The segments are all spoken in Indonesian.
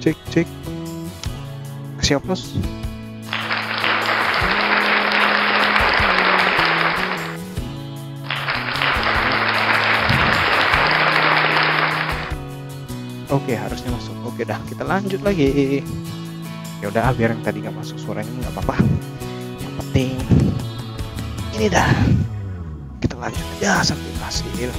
cek. Kasih aplaus. Oke, harusnya masuk. Oke dah, kita lanjut lagi. Ya udah, biar yang tadi nggak masuk suaranya nggak apa-apa. Yang penting ini dah. Kita lanjut aja sampai hasil.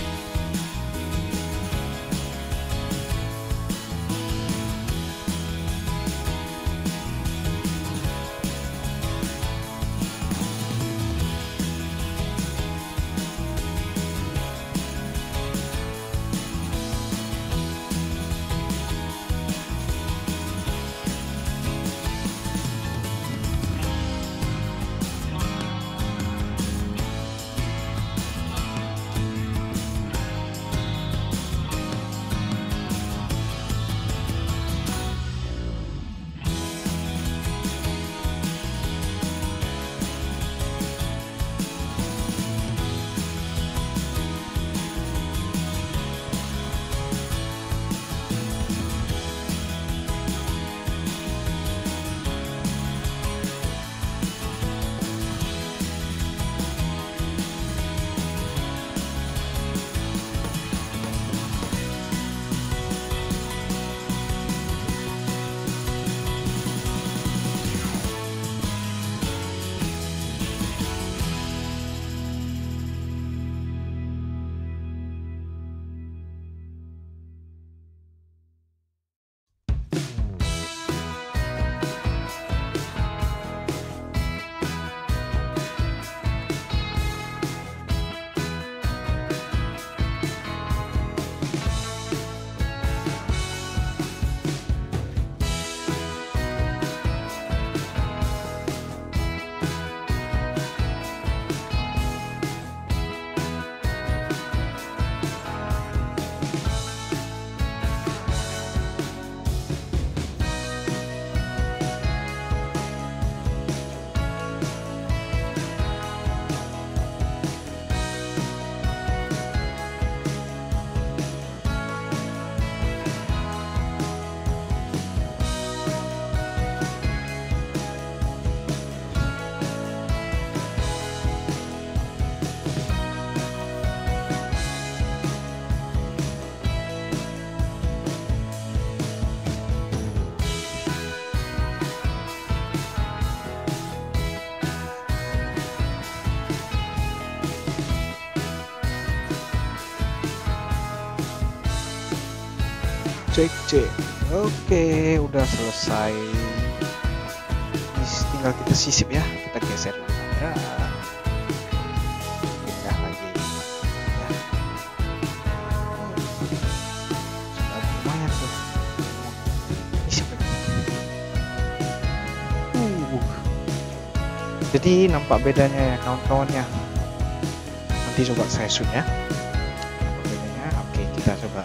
Cek. Oke, udah selesai. Tinggal kita sisip ya. Kita geser ya. Pindah lagi. Ya. Sudah lumayan tuh. Sisip lagi. Jadi nampak bedanya ya kawan-kawannya. Nanti coba saya zoom ya. Apa bedanya? Oke, kita coba.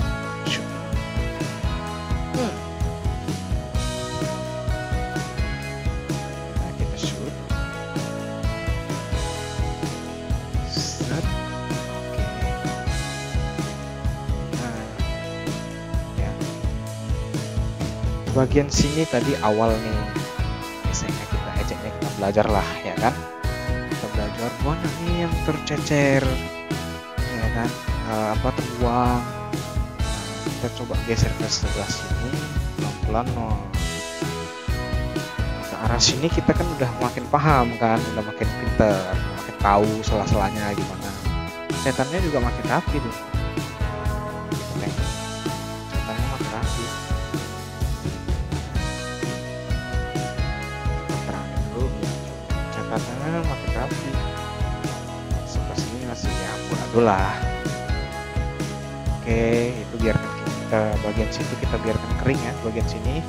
Bagian sini tadi awal nih, biasanya kita ejeknya kita belajar lah ya kan, kita belajar mana nih yang tercecer ya kan, apa terbuang. Kita coba geser ke sebelah sini pelan-pelan. Ke arah sini kita kan udah makin paham kan, udah makin pinter, makin tahu salah-salahnya gimana. Setannya juga makin rapi tuh. Lah. Oke, itu biarkan kita bagian situ kita biarkan kering ya, bagian sini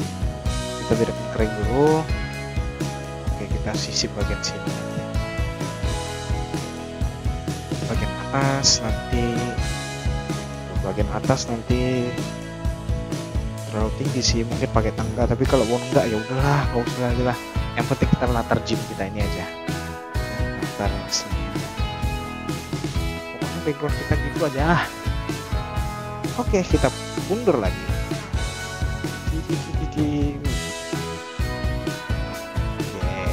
kita biarkan kering dulu. Oke, kita sisip bagian sini. Bagian atas nanti, terlalu tinggi sih, mungkin pakai tangga. Tapi kalau mau enggak ya udahlah, nggak usah lagi lah. Yang penting kita latar gym kita ini aja. Latar sini. Background kita gitu aja. Oke, kita mundur lagi. daging. Oke.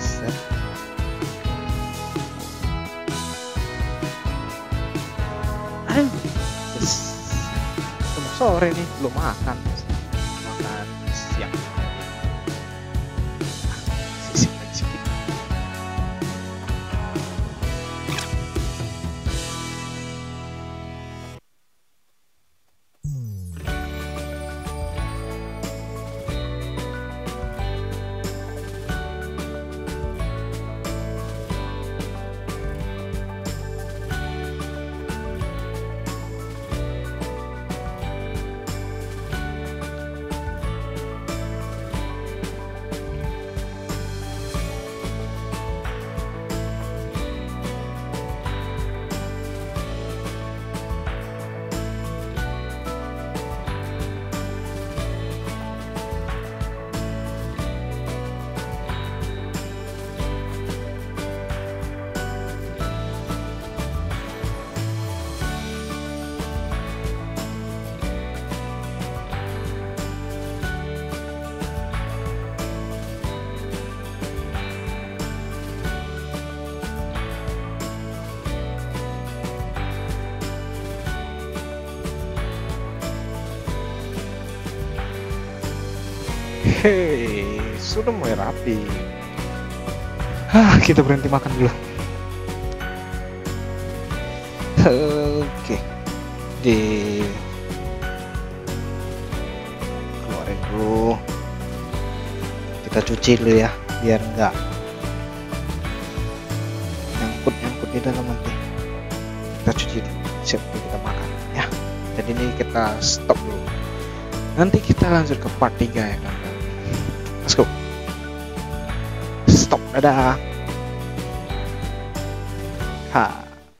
Set. Aduh. Sore nih, belum makan. Makan siang. Sisipkan sedikit. Hei, sudah mulai rapi. Kita berhenti makan dulu. Oke. Keluarin dulu. Kita cuci dulu ya, biar enggak nyangkut di dalam nanti. Kita cuci dulu, siap kita makan ya. Jadi ini kita stop dulu. Nanti kita lanjut ke part 3 ya kan. Let's go. Stop. Dadah. Ha.